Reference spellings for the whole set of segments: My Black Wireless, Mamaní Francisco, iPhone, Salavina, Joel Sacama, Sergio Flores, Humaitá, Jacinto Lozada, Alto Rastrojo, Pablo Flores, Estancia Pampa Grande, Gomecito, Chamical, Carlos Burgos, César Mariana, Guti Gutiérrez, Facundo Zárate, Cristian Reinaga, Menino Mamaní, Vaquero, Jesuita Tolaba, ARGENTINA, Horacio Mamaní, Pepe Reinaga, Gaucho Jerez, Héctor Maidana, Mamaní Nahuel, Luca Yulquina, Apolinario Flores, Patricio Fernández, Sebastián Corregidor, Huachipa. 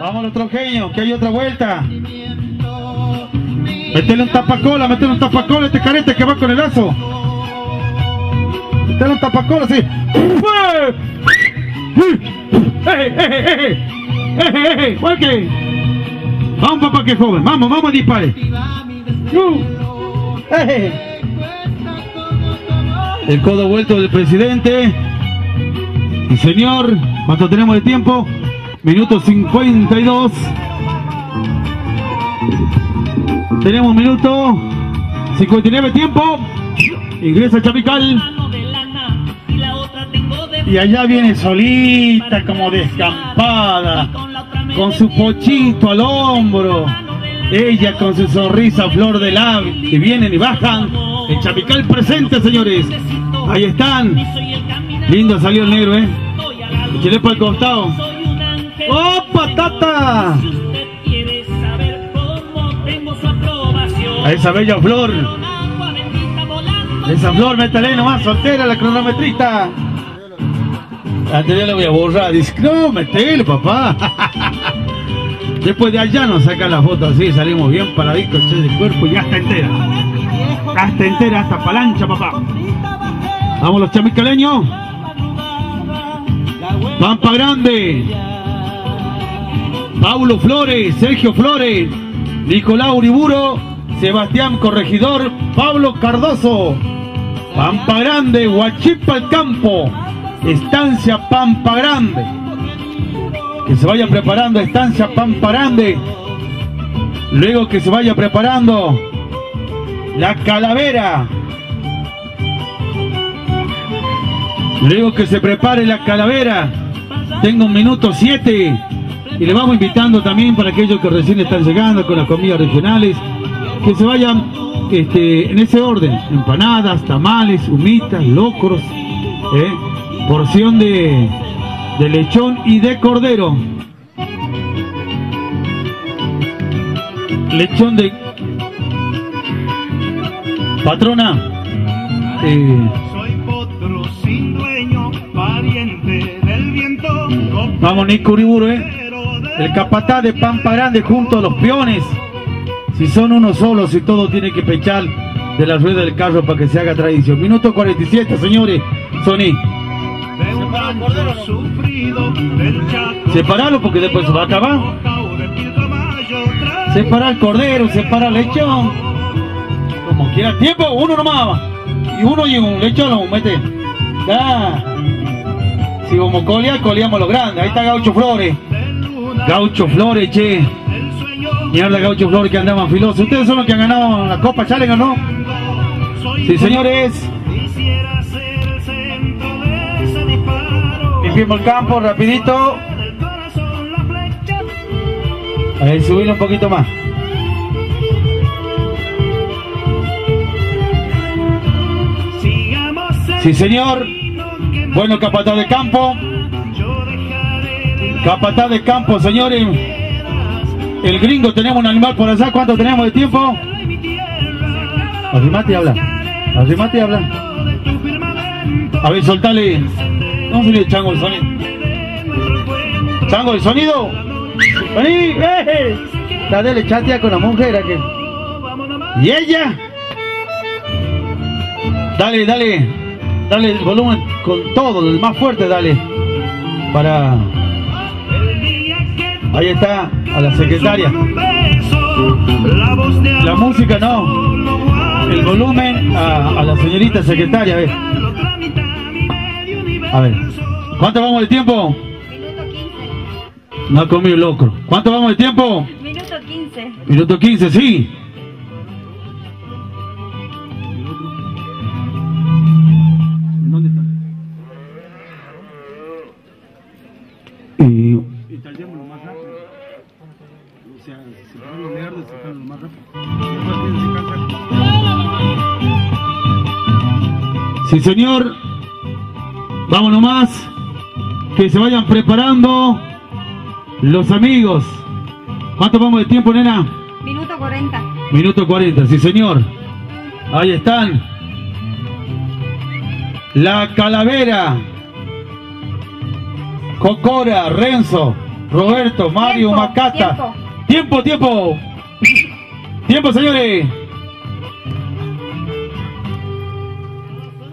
Vámonos, trojeño, que hay otra vuelta. Métele un tapacola a este carete que va con el lazo. Métele un tapacola, sí. Vamos, papá, que joven. Vamos, vamos, dispare. El codo vuelto del presidente. El señor, ¿cuánto tenemos de tiempo? Minuto 52. Tenemos minuto 59 tiempo. Ingresa Chamical. Y allá viene solita, como descampada, con su pochito al hombro. Ella con su sonrisa flor de labio. Y vienen y bajan. El Chamical presente, señores. Ahí están. Lindo salió el negro, Echele para el costado. ¡Opa, tata! A esa bella flor, métale nomás, soltera la cronometrista. Anterior la voy a borrar, dice, no, metele, papá. Después de allá nos sacan las fotos así, salimos bien paraditos, che, de cuerpo y hasta entera. Hasta entera, hasta palancha, papá. Vamos los chamicaleños. Pampa Grande. Pablo Flores, Sergio Flores, Nicolau Uriburo, Sebastián Corregidor, Pablo Cardoso. Pampa Grande, Huachipa el campo, Estancia Pampa Grande. Que se vaya preparando Estancia Pampa Grande. Luego que se vaya preparando La Calavera. Luego que se prepare La Calavera. Tengo un minuto 7. Y le vamos invitando también para aquellos que recién están llegando con las comidas regionales, que se vayan en ese orden: empanadas, tamales, humitas, locros, porción de lechón y de cordero. Lechón de... Patrona. Soy potro sin dueño, pariente del viento. Vamos, Nico Uriburu, El capataz de Pampa Grande junto a los peones. Si son uno solo, si todo tiene que pechar de la rueda del carro para que se haga tradición. Minuto 47, señores. Sony. Separalo porque después se va a acabar. Separa el cordero, separa el lechón. Como quiera, tiempo, uno nomás. Y uno y un lechón lo mete. Ya. Si vamos a colear, coleamos lo grande. Ahí está Gaucho Flores. Gaucho Flores, che. Y habla Gaucho Flores que andaban filosos. Ustedes son los que han ganado la Copa Challenge, ¿no? Sí, señores. Limpiemos el campo rapidito. A ver, subirlo un poquito más. Sí, señor. Bueno, capataz de campo. Capataz de campo, señores. El gringo, tenemos un animal por allá. ¿Cuánto tenemos de tiempo? Arrimate y habla. Arrimate y habla. A ver, soltale. ¿Cómo se le chango el sonido? ¿Chango el sonido? ¡Vení! Dale chatea con la mujer aquí. ¿Y ella? Dale, dale. Dale el volumen con todo, el más fuerte, dale. Para... Ahí está, a la secretaria. La música no. El volumen a la señorita secretaria. A ver. ¿Cuánto vamos de tiempo? No ha comido locro. ¿Cuánto vamos de tiempo? Minuto 15. Minuto 15, sí. ¿Dónde está? Sí, señor. Vamos nomás. Que se vayan preparando los amigos. ¿Cuánto vamos de tiempo, nena? Minuto 40. Minuto 40, sí, señor. Ahí están. La Calavera. Cocora, Renzo. Roberto, Mario, tiempo, Macata. Tiempo, tiempo. Tiempo, señores.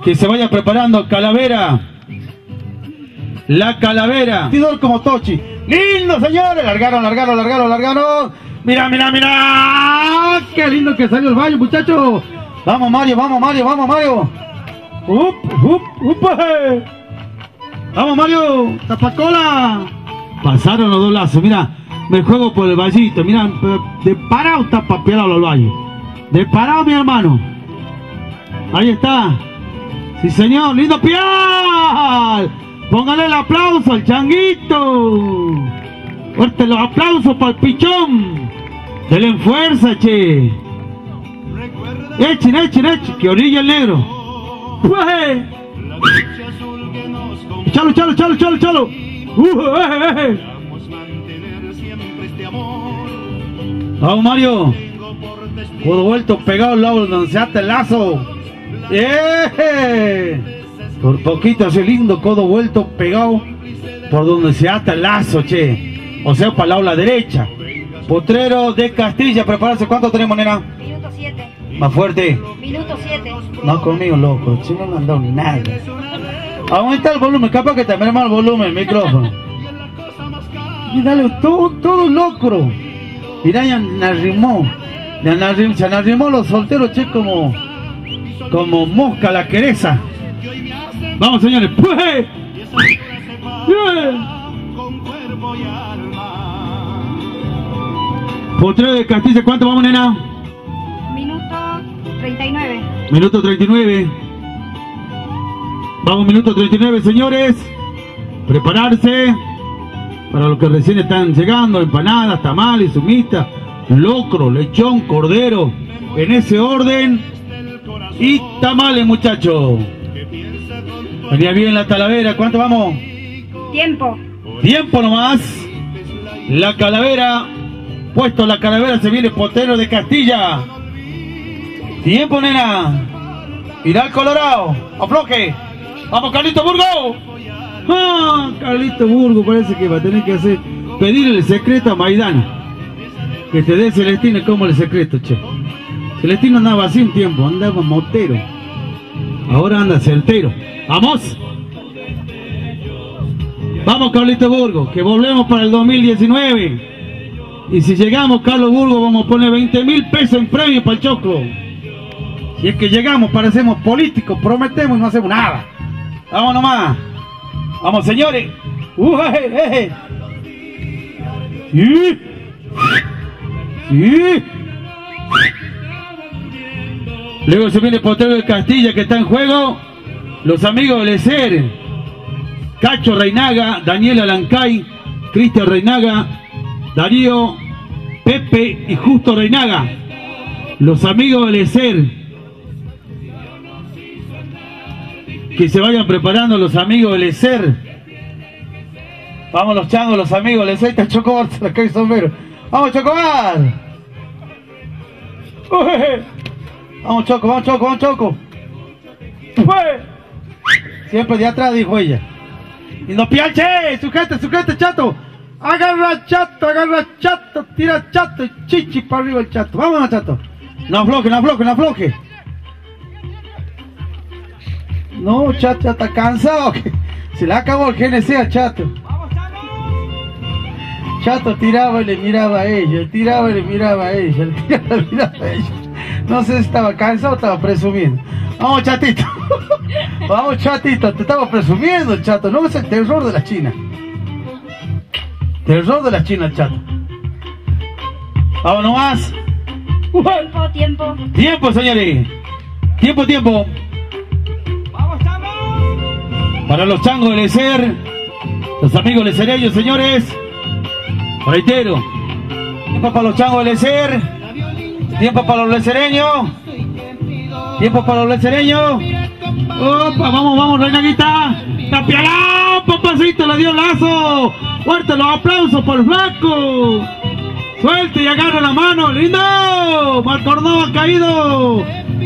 Que se vaya preparando Calavera. La Calavera. Como Tochi. Lindo, señores. Largaron, largaron, largaron, largaron. Mira, mira, mira. Qué lindo que salió el baño, muchachos. Vamos, Mario, vamos, Mario, vamos, Mario. Up, up, up. Vamos, Mario. Tapacola. Pasaron los dos lazos, mira. Me juego por el vallito, mira. De parado está papeado los valles. De parado, mi hermano. Ahí está. Sí, señor. Lindo pial. Póngale el aplauso al changuito. Fuerte los aplausos para el pichón. Denle en fuerza, che. Echen, echen, echen. Que orilla el negro. Chalo, chalo, chalo, chalo, chalo. Vamos, Mario. Codo vuelto, pegado al lado donde hace el lazo. Por poquito hace lindo, codo vuelto, pegado por donde se ata el lazo, che. O sea, para la derecha. Potrero de Castilla, prepárate. ¿Cuánto tenemos, nena? Minuto 7. Más fuerte. Minuto 7. No conmigo, loco. Si no me han dado ni nada. Aumenta el volumen, capaz que también más el volumen, el micrófono. Y dale, todo, todo locro. Mirá, ya se arrimó los solteros, che, como mosca la quereza. Vamos, señores. ¡Pues! Potrero de Castilla, ¿cuánto vamos, nena? Minuto 39. Minuto 39. Vamos, minuto 39, señores. Prepararse para los que recién están llegando: empanadas, tamales, humitas, locro, lechón, cordero, en ese orden. Y tamales, muchachos. Venía bien la Calavera. ¿Cuánto vamos? Tiempo. Tiempo nomás. La Calavera. Puesto la Calavera, se viene Potrero de Castilla. Tiempo, nena. Irá al Colorado. Afloje. Vamos, Carlitos Burgos. Ah, Carlitos Burgos parece que va a tener que hacer pedirle el secreto a Maidana, que te dé Celestina como el secreto, che. Celestina andaba así un tiempo, andaba motero, ahora anda certero. Vamos, vamos, Carlitos Burgos, que volvemos para el 2019. Y si llegamos, Carlos Burgos, vamos a poner 20.000 pesos en premio para el Choclo. Si es que llegamos, parecemos políticos, prometemos y no hacemos nada. Vamos nomás. Vamos, señores. Sí. Sí. Luego se viene Potrero de Castilla, que está en juego. Los amigos del ESER: Cacho Reinaga, Daniel Alancay, Cristian Reinaga, Darío, Pepe y Justo Reinaga. Los amigos del ESER. Que se vayan preparando los amigos del ESER. Vamos los changos, los amigos del ESER. Está Chocobar, se le cae el sombrero. ¡Vamos, Chocobar! ¡Vamos, Choco, vamos, Choco, vamos, Choco! Siempre de atrás, dijo ella. ¡Y no piache! ¡Sujete, sujete, chato! ¡Agarra, chato, agarra, chato! ¡Tira, chato! ¡Chichi para arriba el chato! ¡Vámonos, chato! ¡No afloje, no afloje, no afloje! No, chato, está cansado. Se le acabó el GNC a chato. Chato tiraba y le miraba a ella, tiraba y le miraba a ella, tiraba y le miraba a ella. No sé si estaba cansado o estaba presumiendo. Vamos, chatito. Vamos, chatito. Te estaba presumiendo, chato. No, es el terror de la China. Terror de la China, chato. Vamos nomás. Tiempo, tiempo. Tiempo, señores. Tiempo, tiempo. Para los changos del ESER, los amigos del ESER, ellos, señores, reitero, tiempo para los changos del ESER, tiempo para los lesereños, tiempo para los lesereños. Opa, vamos, vamos, Reinaguita, tapialao, papacito, le dio lazo, fuerte los aplausos por el flaco, suelta y agarra la mano, lindo, Marco Córdoba ha caído,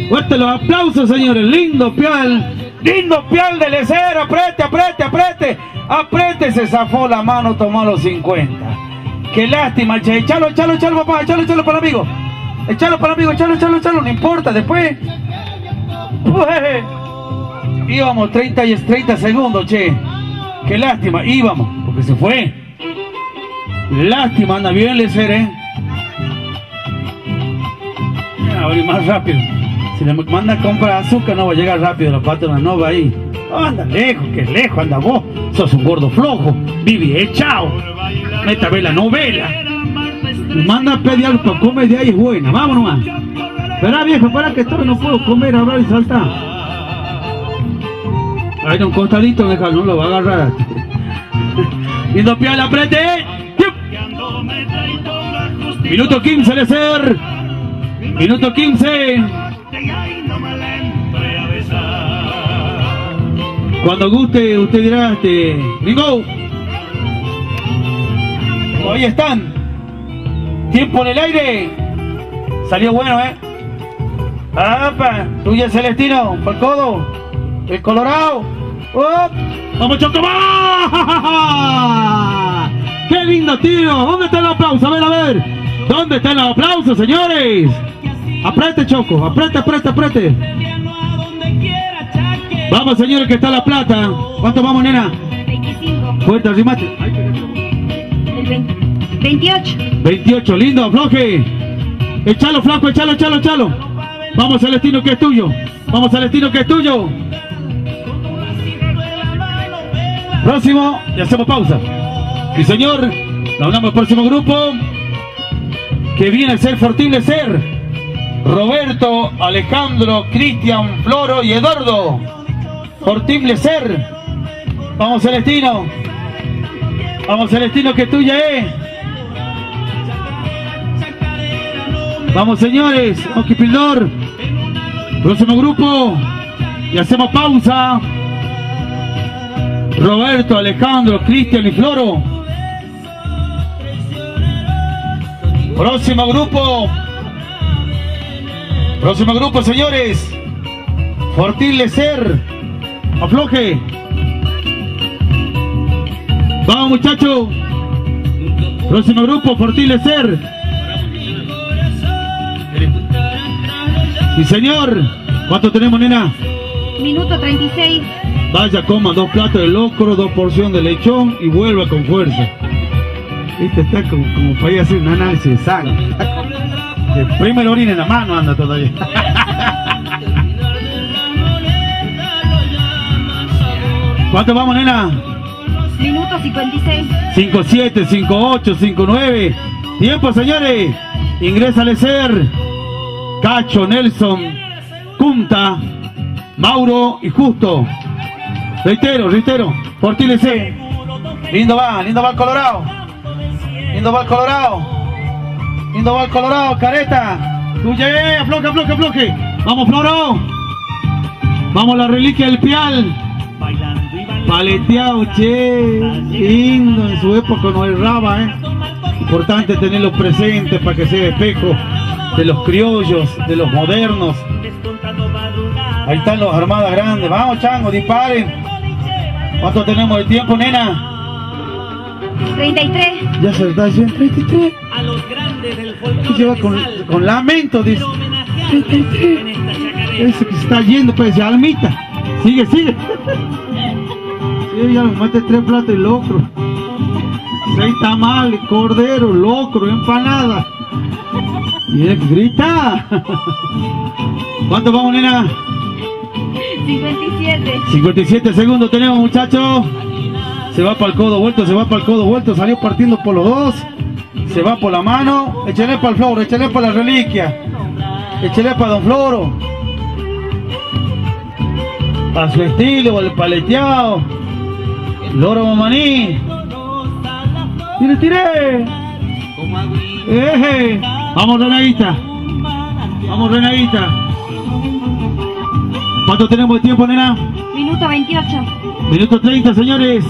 fuerte los aplausos, señores, lindo, pial. lindo pial de lecero, apriete, apriete, apriete, apriete, se zafó la mano, tomó los 50. Qué lástima, che, echalo, echalo, echalo, papá, echalo, echalo para el amigo, echalo para el amigo, echalo, echalo, echalo, no importa, después. Pues, íbamos 30 segundos, che, qué lástima, íbamos, porque se fue. Lástima, anda bien lecero, Abrir más rápido. Si le manda a comprar azúcar, no va a llegar rápido la pata de la nova ahí. Anda lejos, que lejos anda vos. Sos un gordo flojo. Vivi echao. Meta ve la novela. Manda a pedir algo, come de ahí, buena. Vámonos más. Verá, viejo, para que todo no puedo comer, hablar y saltar. Ahí de un costadito, deja, no lo va a agarrar. Y dos pies la frente. Minuto 15 de ser. Minuto 15. Cuando guste, usted dirá, ¡Mingo! Ahí están. Tiempo en el aire. Salió bueno, ¿eh? ¡Apa! Tuya Celestino, por el codo. El colorado. ¡Oh! ¡Vamos, Chocomá! ¡Qué lindo tiro! ¿Dónde está el aplauso? A ver, a ver. ¿Dónde están los aplausos, señores? Aprete, Choco, aprete, aprete, aprete. Vamos, señores, que está la plata. ¿Cuánto vamos, nena? 25. Fuerte, arrimate. El 20. 28. 28, lindo, floje. Echalo, flaco, echalo, echalo, echalo. Vamos, Celestino, que es tuyo. Vamos, Celestino, que es tuyo. Próximo, y hacemos pausa. Sí, señor, nos hablamos del próximo grupo. Que viene a ser Fortín de Ser. Roberto, Alejandro, Cristian, Floro y Eduardo. Fortín Lecer. Vamos, Celestino. Vamos, Celestino, que tuya es. Vamos, señores. Oquipildor. Próximo grupo. Y hacemos pausa. Roberto, Alejandro, Cristian y Floro. Próximo grupo. Próximo grupo, señores. Fortín Lecer. Afloje. Vamos, muchachos. Próximo grupo, Fortín Lecer. Sí, señor. ¿Cuánto tenemos, nena? Minuto 36. Vaya, coma 2 platos de locro, 2 porciones de lechón y vuelva con fuerza. Este está como para ir a hacer un análisis de sangre. El primer orina en la mano anda todavía. ¿Cuánto vamos, nena? Minuto 56. 57, 58, 59. Tiempo, señores. Ingresa Lecer, Cacho, Nelson, Cunta, Mauro y Justo. Reitero. Por ti, Lecer. Lindo va el Colorado. Lindo va el Colorado, careta. Tuye, afloje. Vamos, Floro. Vamos, la reliquia del pial. Paleteado, che. Lindo, en su época no erraba, ¿eh? Importante tenerlos presentes para que sea espejo de los criollos, de los modernos. Ahí están los armadas grandes. Vamos, chango, disparen. ¿Cuánto tenemos de tiempo, nena? 33. Ya se está diciendo 33. A los grandes del folclore lleva con lamento, dice. 33. Ese que se está yendo, pues ya almita. Sigue. Sí, ya me mate 3 platos de locro. 6 tamales, cordero, locro, empanada. Y él grita. ¿Cuánto vamos, nena? 57. 57 segundos tenemos, muchachos. Se va para el codo vuelto, salió partiendo por los dos. Se va por la mano. Échale para el Floro, échale para la reliquia. Échale para don Floro. A su estilo, el paleteado. Loro Mamaní. ¡Tire! ¡Eje! Vamos, Reinaguita. ¿Cuánto tenemos de tiempo, nena? Minuto 28. Minuto 30, señores.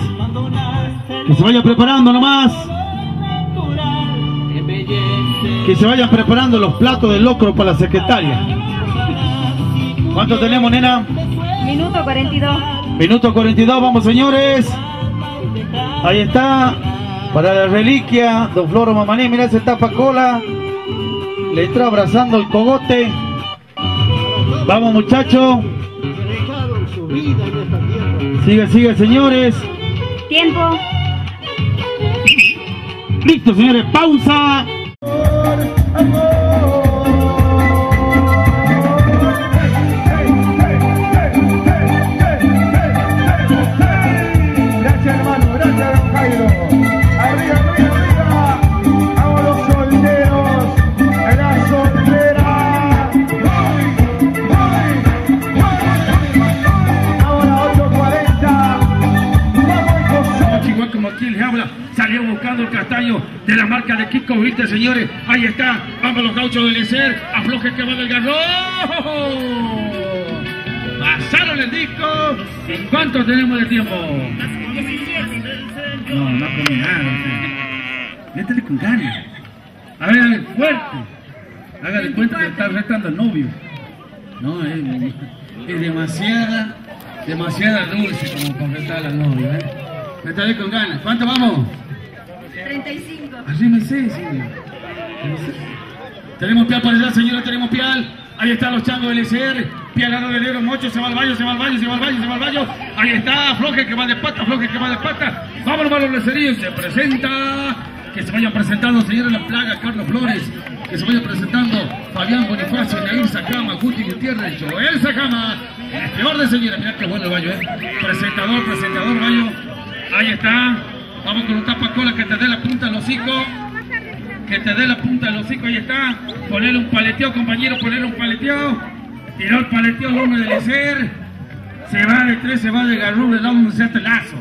Que se vayan preparando nomás. Que se vayan preparando los platos de locro para la secretaria. ¿Cuánto tenemos, nena? Minuto 42. Minuto 42, vamos señores. Ahí está. Para la reliquia, don Floro Mamaní, mira, se tapa cola. Le está abrazando el cogote. Vamos muchachos. Sigue, sigue señores. Tiempo. Listo señores, pausa. De la marca de Kiko, ¿viste, señores? Ahí está, vamos los gauchos del ESER, afloje que va del garro. Pasaron el disco. ¿En cuánto tenemos de tiempo? No, no come nada. Métele con ganas. A ver, fuerte. Haga de cuenta que está retando al novio. No, es demasiada dulce como para retar al novio, ¿eh? Métele con ganas. ¿Cuánto vamos? 35. Allí me sé, señor. Tenemos pial para allá, señora, tenemos pial. Ahí están los changos del ECR. Pial ganó del Ebro, mocho, se va al baño, se va al baño, se va al baño, se va al baño. Ahí está, floje que va de pata, floje que va de pata. Vámonos a los braceríos, se presenta. Que se vayan presentando, señores, la plaga, Carlos Flores. Que se vayan presentando Fabián Bonifacio, Nair Sacama, Guti Gutiérrez, Joel Sacama. En este orden, señora, mirá que bueno el baño, Presentador, presentador, baño. Ahí está. Vamos con un tapacola que te dé la punta al hocico. Que te dé la punta al hocico, ahí está. Ponele un paleteo, compañero, ponele un paleteo. Tiró el paleteo al hombre del ESER. Se va de tres, se va de garrón, le da un lazo.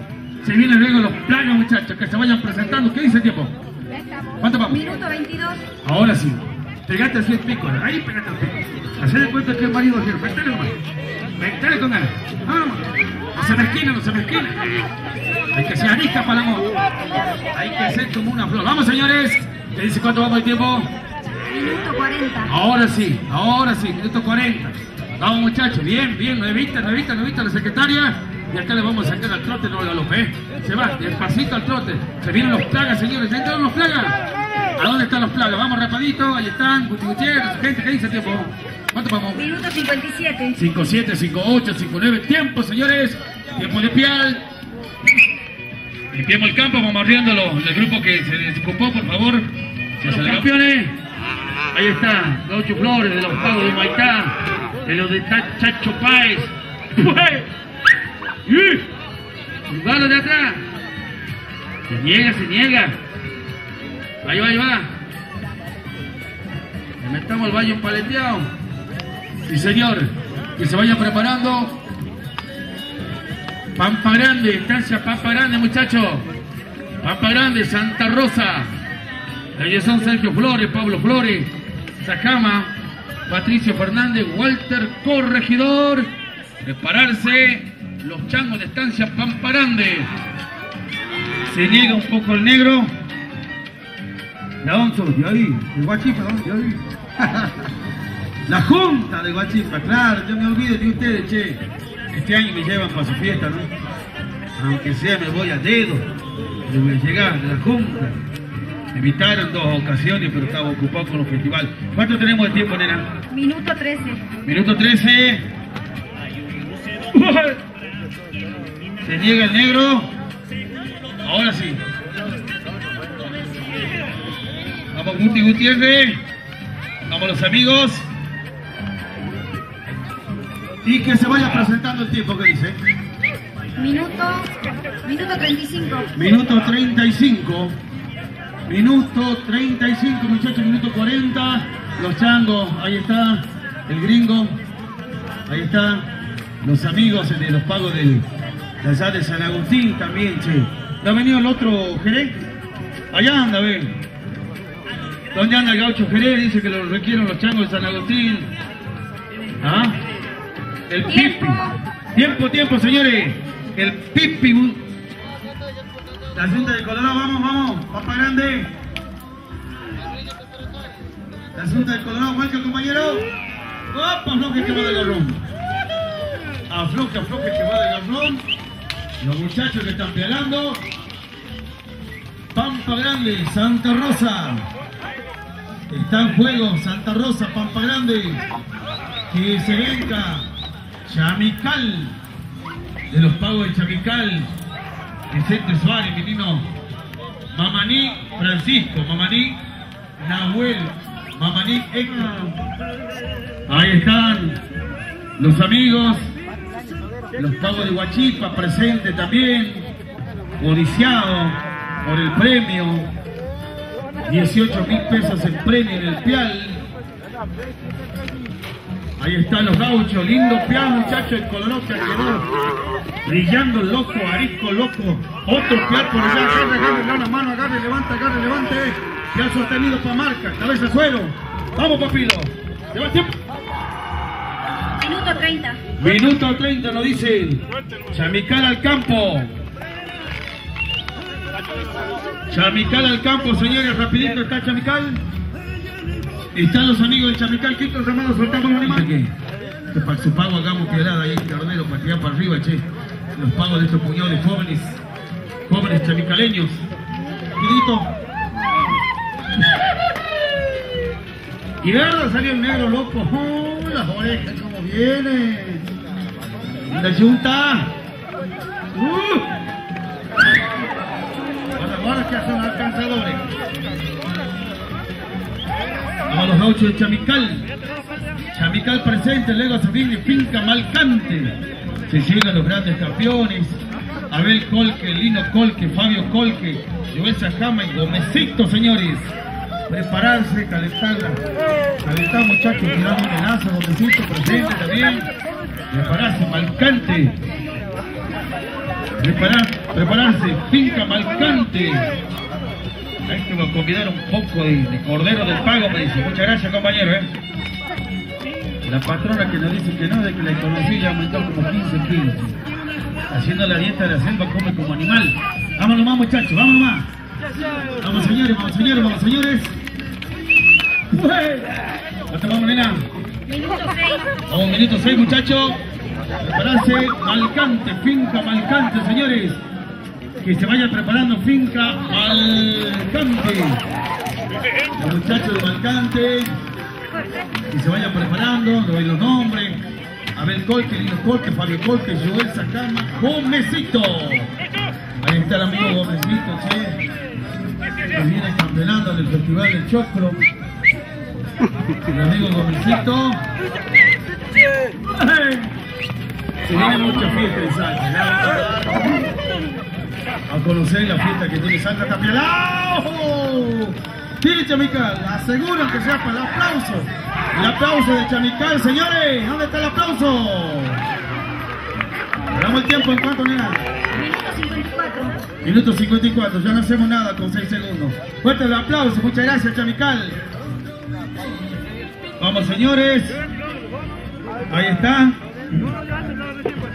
Se vienen luego los planos, muchachos, que se vayan presentando. ¿Qué dice el tiempo? ¿Cuánto vamos? Minuto 22. Ahora sí. Pegate así el pico, ahí pegate el pico. Hacele cuenta que el marido es el ventale, hermano. Ventale con él. Vamos. No se mezquina, no se mezquina. Hay que ser arista para el amor. Hay que ser como una flor. Vamos, señores. ¿Te dice cuánto vamos el tiempo? Minuto 40. Ahora sí, minuto 40. Vamos, muchachos. Bien, bien. Nuevita la secretaria. Y acá le vamos a sacar al trote, no al galope. Se va, despacito al trote. Se vienen los plagas, señores. ¿Ya entraron los plagas? ¿A dónde están los plagas? Vamos rapidito. Ahí están. Guti Gutiérrez. Gente, ¿qué dice el tiempo? ¿Cuánto vamos? Minuto 57. 57, 58, 59. Tiempo, señores. Tiempo de pial. Limpiemos el campo, vamos arriándolo. El grupo que se desocupó, por favor. Los campeones. Ahí está, Gaucho Flores, de los pagos de Humaitá, de los de Chacho Páez. ¡Jugalo de atrás! Se niega, se niega. Ahí va, ahí va. Le metamos el baño paleteado. Sí, señor. Que se vayan preparando. Pampa Grande, Estancia Pampa Grande, muchachos. Pampa Grande, Santa Rosa. Ellos son Sergio Flores, Pablo Flores, Sajama, Patricio Fernández, Walter Corregidor. Prepararse los changos de Estancia Pampa Grande. Se niega un poco el negro. La onzo, yo vi, el Huachipa, yo vi. La junta de Huachipa, claro, yo me olvido de ustedes, che. Este año me llevan para su fiesta, ¿no? Aunque sea me voy a dedo, yo voy a llegar a la junta. Me invitaron dos ocasiones, pero estaba ocupado con los festivales. ¿Cuánto tenemos de tiempo, nena? Minuto 13. Minuto 13. Se niega el negro. Ahora sí. Vamos Guti Gutiérrez. Vamos los amigos. Y que se vaya presentando el tiempo que dice. Minuto 35. Minuto 35. Minuto 35, muchachos, minuto 40. Los changos, ahí está. El gringo, ahí está. Los amigos de los pagos de allá de San Agustín también, che. ¿No ha venido el otro Jerez? Allá anda, ven. ¿Dónde anda el gaucho Jerez? Dice que lo requieren los changos de San Agustín. ¿Ah? El tiempo. Pipi. Tiempo, señores. El Pipi. La Junta de Colorado, vamos. Pampa Grande. La Junta de Colorado, vuelca, compañero. Opa, no, que va de gorrón. afloje, afloje, que va de garrón. Los muchachos que están pedalando. Pampa Grande, Santa Rosa. Está en juego Santa Rosa, Pampa Grande. Que se venga Chamical, de los pagos de Chamical. Vicente Suárez, menino Mamaní, Francisco Mamaní, Nahuel Mamaní, Héctor. Ahí están los amigos, los pagos de Huachipa, presente también, codiciado por el premio, 18.000 pesos en premio en el pial. Ahí están los gauchos, lindo pial, muchachos, el colorado que quedó brillando, loco, arisco, loco. Otro pial por allá, agarre la mano, agarre, levanta, agarre, levante. Pial sostenido para marca, cabeza suelo. Vamos, papilo. Lleva tiempo. Minuto 30. Minuto 30 nos dicen. Chamical al campo. Chamical al campo, señores, rapidito está Chamical. Están los amigos de Chamical, Quito, hermanos, soltamos los animales. Que para su pago hagamos piedad ahí, carnero, para tirar para arriba, che. Los pagos de estos puñones jóvenes, jóvenes chamicaleños. Quito. Y ahora salió el negro loco. ¡Oh, las orejas como vienen! ¡La yunta! Ahora que hacen alcanzadores. A los gauchos de Chamical. Chamical presente, luego se viene Finca Malcante. Se llegan los grandes campeones. Abel Colque, Lino Colque, Fabio Colque, Joel Sajama y Gomecito, señores. Prepararse, calentarla. Calentar, muchachos, tiramos un lazo, Gomecito presente también. Prepararse, Malcante. Prepararse, Finca Malcante. Hay que nos convidar un poco de cordero del pago, me dice. Muchas gracias, compañero, ¿eh? La patrona que nos dice que no, de que la economía aumentó como 15 kilos. Haciendo la dieta de la selva, come como animal. Vámonos más, muchachos, vámonos más. Vamos, señores, vamos, señores, vamos, señores. ¿Cuánto vamos, nena? Minuto 6. Vamos, minuto 6, muchachos. Prepararse, Malcante, Finca Malcante, señores. Que se vaya preparando Finca Malcante. Los muchachos de Malcante. Que se vayan preparando, doy los nombres. Abel Colque, Lino Colque, Fabio Colque, Joel Sacama, Gomecito. Ahí está el amigo Gomecito, che. Que viene campeonando en el Festival del Choclo. El amigo Gomecito. Se viene mucha fiesta en Salta, ¿no? A conocer la fiesta que tiene Salta también. ¡Oh! Tiene Chamical, aseguran que sea para el aplauso. El aplauso de Chamical, señores. ¿Dónde está el aplauso? Damos el tiempo en cuánto, nena. Minuto 54. Minuto 54, ya no hacemos nada con 6 segundos. Fuerte el aplauso, muchas gracias, Chamical. Vamos, señores. Ahí está.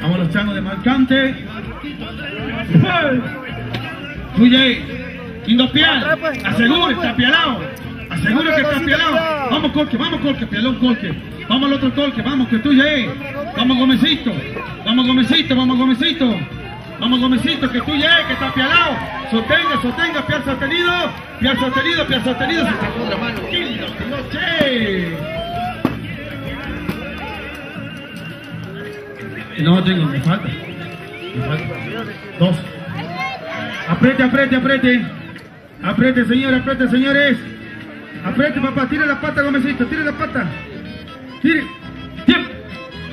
Vamos los changos de Malcante. Tuye, Quinto Pial, aseguro, está pialado. Aseguro que está pialado. Vamos Colque, pialón Colque. Vamos al otro Colque, vamos que tuye. Vamos Gomecito, vamos Gomecito, vamos Gomecito. Vamos Gomecito, que tuye, que está pialado. Sostenga, sostenga, pial sostenido. Pial sostenido, pial sostenido. Se sacó la mano, Quinto, che. No tengo, me falta. Dos. Aprete, aprete, aprete. Aprete, señores, aprete, señores. Aprete, papá, tira la pata, Gomecito, tira la pata. Tire. Tiempo.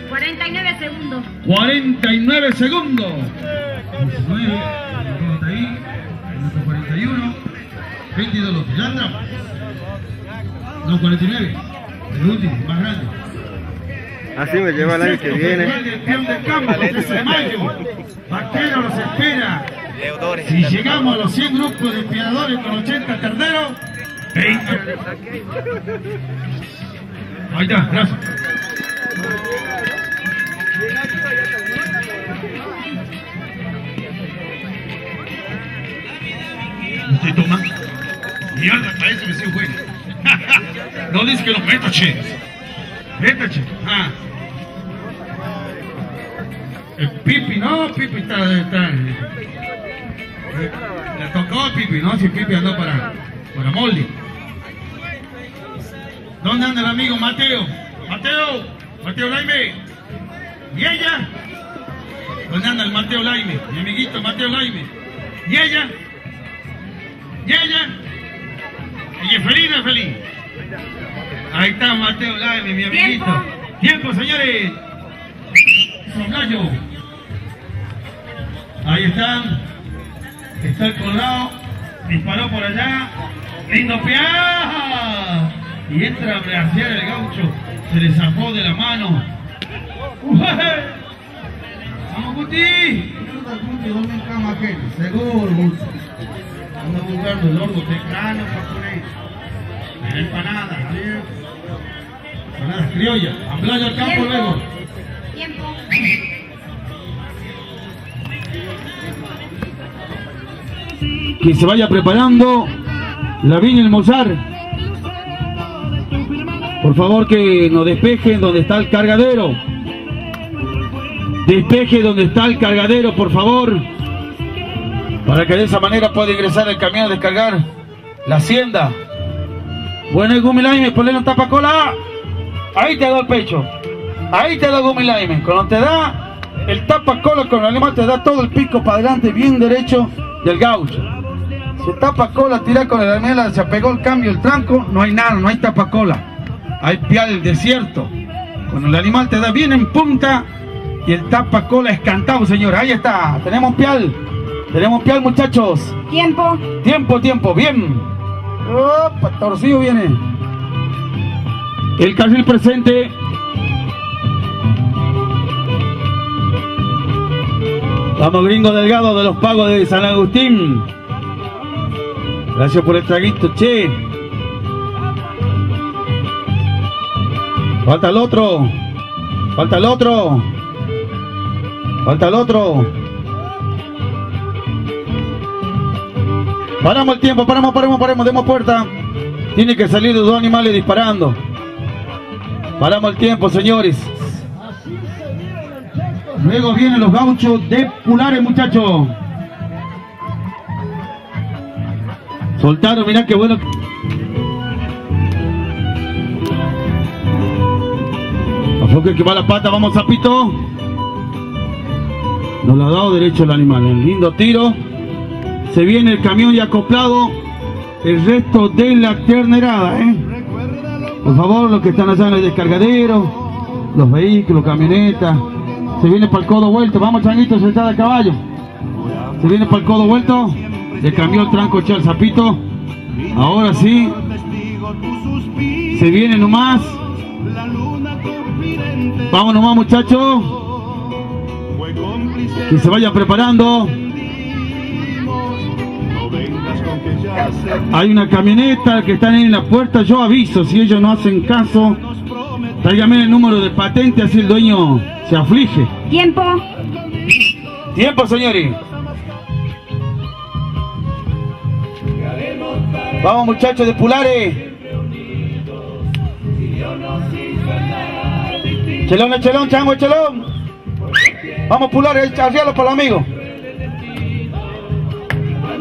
49 segundos. 49 segundos. 19, 41, 41, 22. Ya andamos. No, 49. El último, más grande. Así me lleva el año que viene. Vaquero los espera. Si llegamos a los 100 grupos de piadores con 80 terneros, 20. Ahí está, gracias. Usted toma. Mierda, para eso me se juega. No dice que los meta, che. Vete, che. Ah. Pipi, no, Pipi está le tocó a Pipi, no, si Pipi andó para molde. ¿Dónde anda el amigo Mateo? Mateo, Mateo Laime. ¿Y ella? ¿Dónde anda el Mateo Laime? Mi amiguito Mateo Laime. ¿Y ella? ¿Y ella? ¿Y es feliz o es feliz? Ahí está Mateo Laime, mi amiguito. ¡Tiempo, señores! Soplayo. Ahí está. Está el colado. Disparó por allá. ¡Lindo piaja! Y entra a bracear el gaucho. Se le zafó de la mano. ¡Vamos, Guti! ¿Dónde está Maquel? Seguro, Guti. Anda buscando el horno tecano japonés. En empanadas, Javier. Empanadas criollas. A playa al campo luego. Tiempo. Que se vaya preparando la viña El Mozar. Por favor que nos despejen donde está el cargadero. Despeje donde está el cargadero, por favor. Para que de esa manera pueda ingresar el camión a descargar la hacienda. Bueno, el Gumilaime, ponle un tapacola. Ahí te da el pecho. Ahí te da el Gumilaime. Cuando te da el tapacola con el animal, te da todo el pico para adelante, bien derecho del gaucho. Si tapacola tira con el animal, se apegó el cambio, el tranco, no hay nada, no hay tapacola. Hay pial del desierto. Cuando el animal te da bien en punta y el tapa cola es cantado, señor. Ahí está. Tenemos pial. Tenemos pial, muchachos. Tiempo. Tiempo, tiempo. Bien. Opa, torcido viene. El carril presente. Vamos, gringo delgado de los pagos de San Agustín. Gracias por el traguito, che. Falta el otro, falta el otro, falta el otro. Paramos el tiempo, paramos, demos puerta. Tiene que salir los dos animales disparando. Paramos el tiempo, señores. Luego vienen los gauchos de Pulares, muchachos. Soltaron, mirá qué bueno. Porque que va la pata, vamos Zapito. Nos lo ha dado derecho el animal, el lindo tiro. Se viene el camión y acoplado el resto de la ternerada, ¿eh? Por favor, los que están allá en el descargadero, los vehículos, camionetas. Se viene para el codo vuelto, vamos Changuito, sentada a caballo. Se viene para el codo vuelto, le cambió el tranco che al Zapito. Ahora sí, se viene nomás. Vamos nomás, muchachos. Que se vayan preparando. Hay una camioneta que están en la puerta. Yo aviso, si ellos no hacen caso, tráigame el número de patente, así el dueño se aflige. Tiempo. Tiempo, señores. Vamos, muchachos de Pulares. Chelón, chelón, chango, chelón. Vamos a pular, arrialo para el amigo.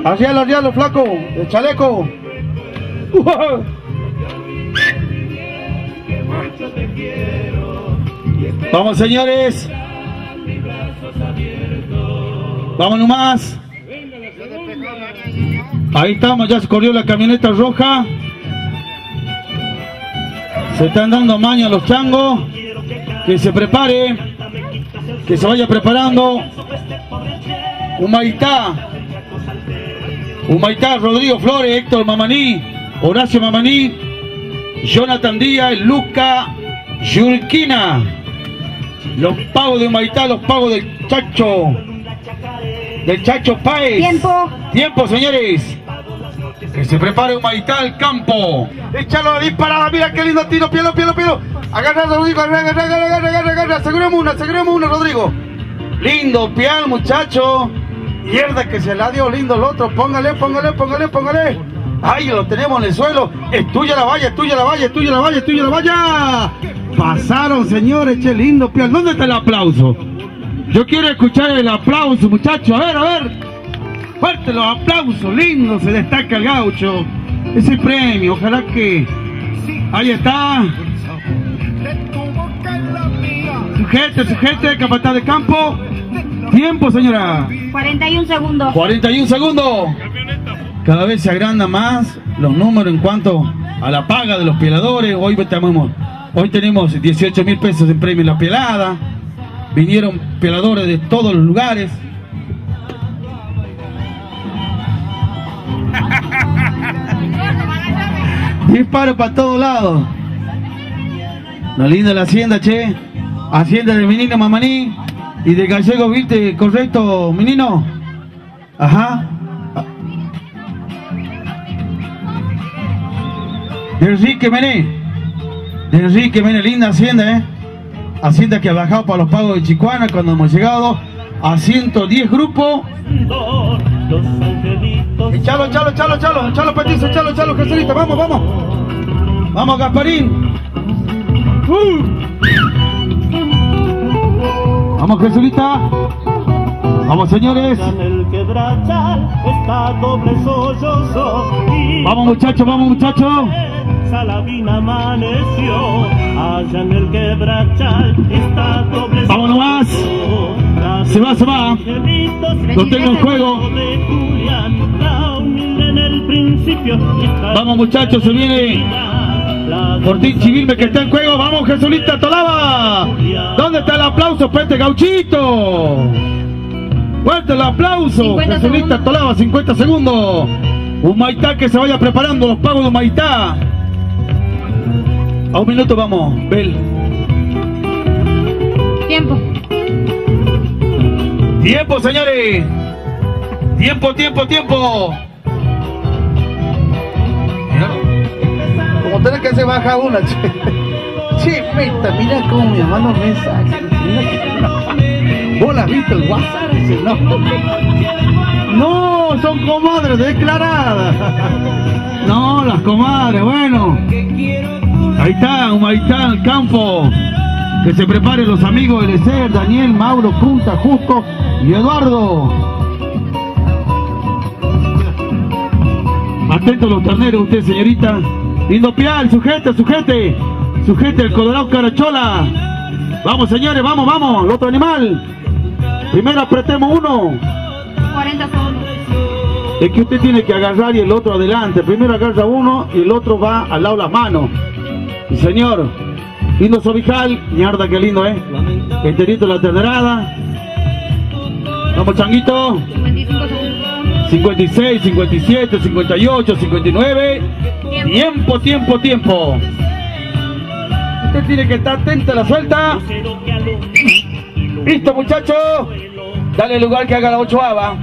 Arrialo, arrialo, flaco. El chaleco. Vamos, señores. Vamos nomás. Ahí estamos, ya se corrió la camioneta roja. Se están dando maña los changos. Que se prepare, que se vaya preparando. Humaitá, Humaitá, Rodrigo Flores, Héctor Mamaní, Horacio Mamaní, Jonathan Díaz, Luca Yulquina. Los pagos de Humaitá, los pagos del Chacho Páez. Tiempo. Tiempo, señores. Que se prepare Humaitá al campo. Échalo de disparada, mira qué lindo tiro, pielo, pielo, pielo. Agarra, Rodrigo, agarra. Aseguremos una, Rodrigo. Lindo pial, muchacho. Mierda que se la dio, lindo el otro. Póngale. Ahí lo tenemos en el suelo. Es tuya la valla. Pasaron, señores, che, lindo pial. ¿Dónde está el aplauso? Yo quiero escuchar el aplauso, muchachos. A ver, fuerte los aplausos, lindo, se destaca el gaucho. Ese premio, ojalá que... Ahí está. Sujete, de capataz de campo. Tiempo, señora. 41 segundos. 41 segundos. Cada vez se agrandan más los números en cuanto a la paga de los peladores. Hoy tenemos 18.000 pesos en premio en la pelada. Vinieron peladores de todos los lugares. Disparo para todos lados. La linda la hacienda, che. Hacienda de Menino Mamaní y de Gallego, ¿viste? ¿Correcto, Menino? Ajá. De Enrique Mené. De Enrique Mené, linda hacienda, ¿eh? Hacienda que ha bajado para los pagos de Chicuana cuando hemos llegado a 110 grupos. Chalo, Petiso, chalo, Jesuita, vamos. Vamos, Gasparín. Vamos, Jesuita. Vamos, señores. Vamos, muchachos. Salavina amaneció, allá en el quebrachal está doble. Vamos nomás, se va. Lo tengo en juego. Vamos muchachos, se viene Fortín Chivilme que está en juego. Vamos Jesulita Tolaba. ¿Dónde está el aplauso para este gauchito? Fuerte el aplauso, Jesulita Tolaba, 50 segundos. Humaitá que se vaya preparando, los pagos de Humaitá. A un minuto vamos, Bel. Tiempo, señores. Tiempo. Como tenés que se baja una, che. Chepeta, mira cómo mi hermano me saca. ¿Vos la has visto el WhatsApp? No, son comadres declaradas. No, las comadres, bueno. Ahí está, el campo. Que se preparen los amigos de Lecer, Daniel, Mauro, Punta, Jusco y Eduardo. Atentos los terneros, usted, señorita. Lindo pial, sujete, el colorado carachola. Vamos, señores, vamos, el otro animal. Primero apretemos uno. 40 segundos. Es que usted tiene que agarrar y el otro adelante. Primero agarra uno y el otro va al lado de las manos. Y señor, lindo Sobijal, ñarda que lindo, Enterito la ternerada. Vamos changuito. 56, 57, 58, 59. Tiempo. Usted tiene que estar atento a la suelta. Listo muchacho. Dale lugar que haga la ochoava.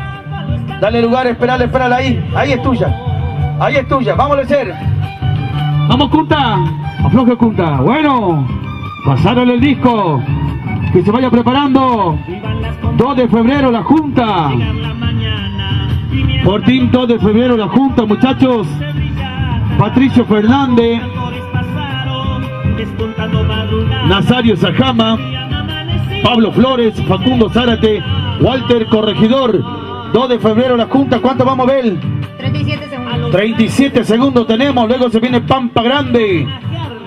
Dale lugar, esperala ahí. Ahí es tuya, vamos a hacer. Vamos Cunta. Afloja Cunta, bueno, pasaron el disco, que se vaya preparando. 2 de febrero la junta. Fortín 2 de febrero la junta, muchachos. Patricio Fernández, Nazario Sajama, Pablo Flores, Facundo Zárate, Walter Corregidor. 2 de febrero la junta, ¿cuánto vamos a ver? 37 segundos. 37 segundos tenemos, luego se viene Pampa Grande.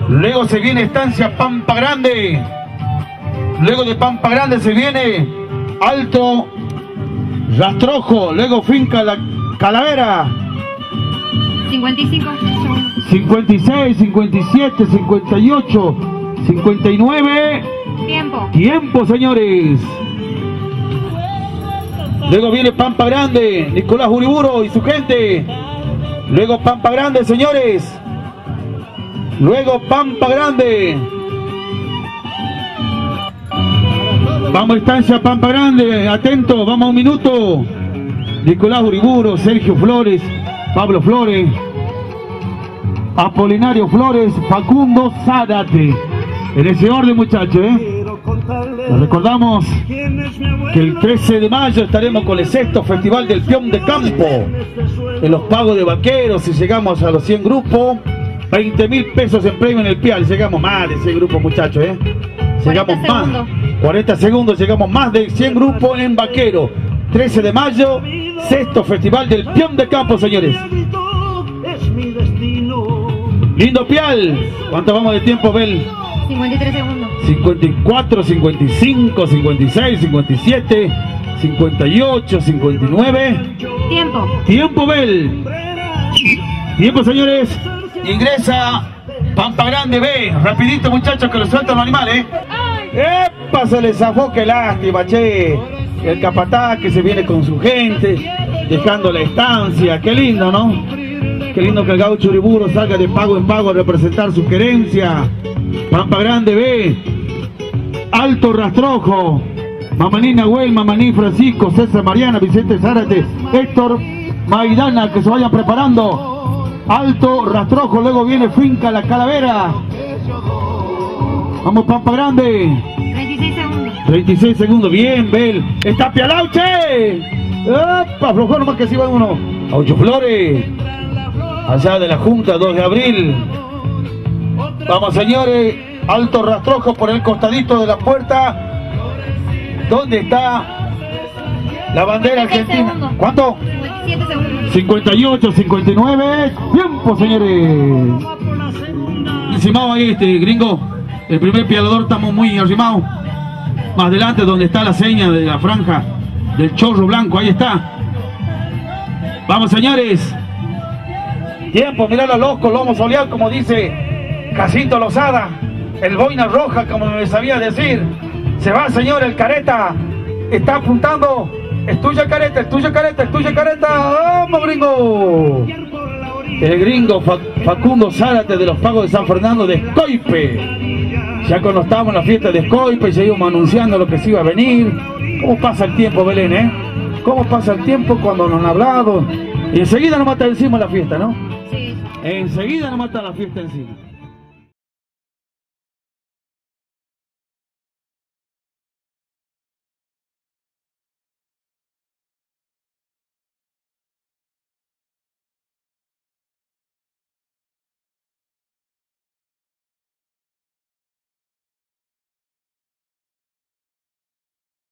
Luego se viene Estancia Pampa Grande. Luego de Pampa Grande se viene Alto Rastrojo. Luego Finca La Calavera. 55 segundos. 56, 57, 58, 59. Tiempo, señores. Luego viene Pampa Grande, Nicolás Uriburo y su gente. Luego Pampa Grande, señores. Luego Pampa Grande. Vamos Estancia Pampa Grande, atento, vamos a un minuto. Nicolás Uriburo, Sergio Flores, Pablo Flores, Apolinario Flores, Facundo Zárate. En ese orden muchachos, Les recordamos que el 13 de mayo estaremos con el 6º Festival del Peón de Campo. En los pagos de vaqueros, si llegamos a los 100 grupos. 20.000 pesos en premio en el pial, llegamos mal ese grupo muchachos, llegamos más, 40 segundos, llegamos más de 100 grupos en Vaquero. 13 de mayo, sexto Festival del Peón de Campo, señores. Lindo pial. ¿Cuánto vamos de tiempo, Bel? 53 segundos. 54, 55, 56, 57, 58, 59. Tiempo. Tiempo, Bel. Tiempo, señores. Ingresa Pampa Grande B. Rapidito, muchachos, que lo sueltan los animales. ¡Epa! Se les zafó, qué lástima, che. El capataz que se viene con su gente, dejando la estancia. Qué lindo, ¿no? Qué lindo que el gaucho Uriburo salga de pago en pago a representar su querencia. Pampa Grande B, Alto Rastrojo, Mamaní Nahuel, Mamaní Francisco, César Mariana, Vicente Zárate, Héctor Maidana, que se vayan preparando. Alto Rastrojo, luego viene Finca La Calavera. Vamos Pampa Grande. 36 segundos. 36 segundos, bien Bel. Está Pialauche. ¡Opa! Aflojó nomás que si va uno. Gaucho Flores. Allá de la Junta, 2 de abril. Vamos señores, Alto Rastrojo por el costadito de la puerta. ¿Dónde está la bandera argentina? ¿Cuánto? 58, 59. Tiempo, señores. Encimado ahí, gringo. El primer pialador estamos muy encimados. Más adelante, donde está la seña de la franja del chorro blanco. Ahí está. Vamos, señores. Tiempo, mirá los locos, lomo soleado, como dice Jacinto Lozada. El boina roja, como me sabía decir. Se va, señor, el careta. Está apuntando. Es tuya, careta, es tuya, careta, es tuya, careta. ¡Vamos, gringo! El gringo Facundo Zárate de los Pagos de San Fernando de Escoipe. Ya cuando estábamos en la fiesta de Escoipe, ya íbamos anunciando lo que se iba a venir. ¿Cómo pasa el tiempo, Belén, eh? ¿Cómo pasa el tiempo cuando nos han hablado? Y enseguida nos mata encima la fiesta, ¿no? Sí. Enseguida nos mata la fiesta encima.